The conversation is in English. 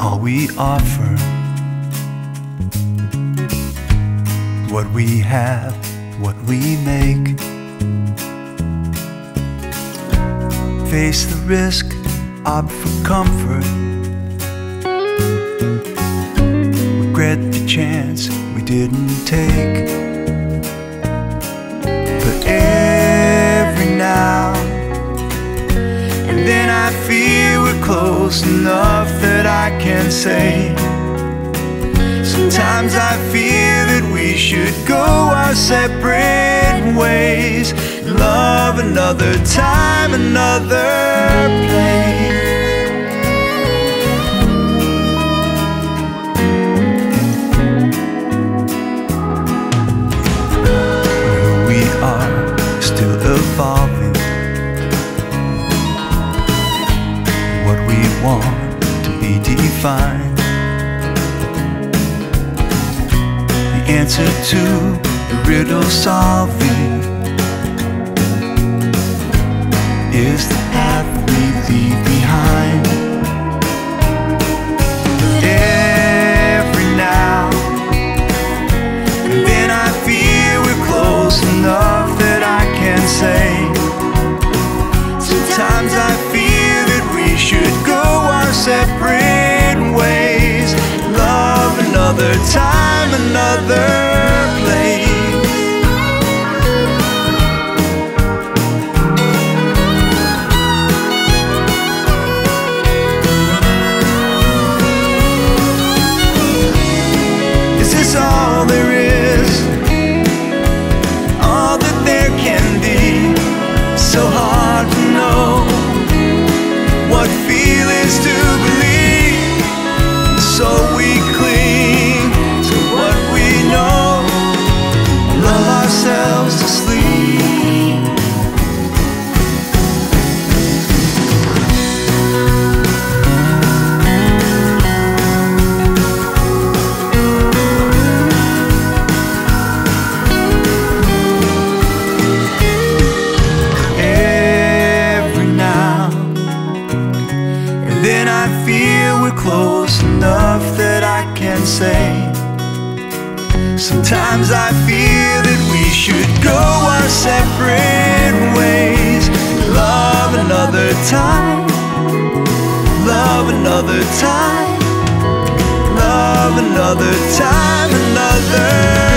all we offer. What we have, what we make. Face the risk, opt for comfort. Regret the chance we didn't take. But every now and then I feel we're close enough that I can say, sometimes I feel that we should go our separate ways, love another time, another place. Evolving. What we want to be defined. The answer to the riddle solving is the path we leave behind. But every now and then I feel we're close enough that I can say, sometimes I feel that we should go our separate ways, love another time, another place. Is this all there is? All that there can be? So hard to know what feel is to believe, so we cling to what we know, lull ourselves to sleep. Then I feel we're close enough that I can say, sometimes I feel that we should go our separate ways, love another time, love another time, love another time, another